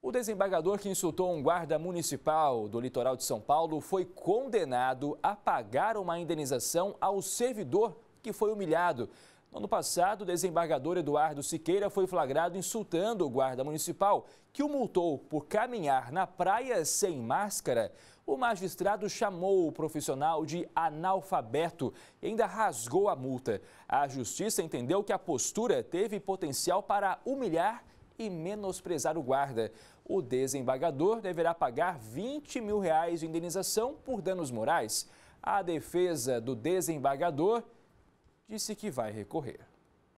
O desembargador que insultou um guarda municipal do litoral de São Paulo foi condenado a pagar uma indenização ao servidor que foi humilhado. No ano passado, o desembargador Eduardo Siqueira foi flagrado insultando o guarda municipal, que o multou por caminhar na praia sem máscara. O magistrado chamou o profissional de analfabeto e ainda rasgou a multa. A justiça entendeu que a postura teve potencial para humilhar e menosprezar o guarda. O desembargador deverá pagar R$ 20 mil de indenização por danos morais. A defesa do desembargador disse que vai recorrer.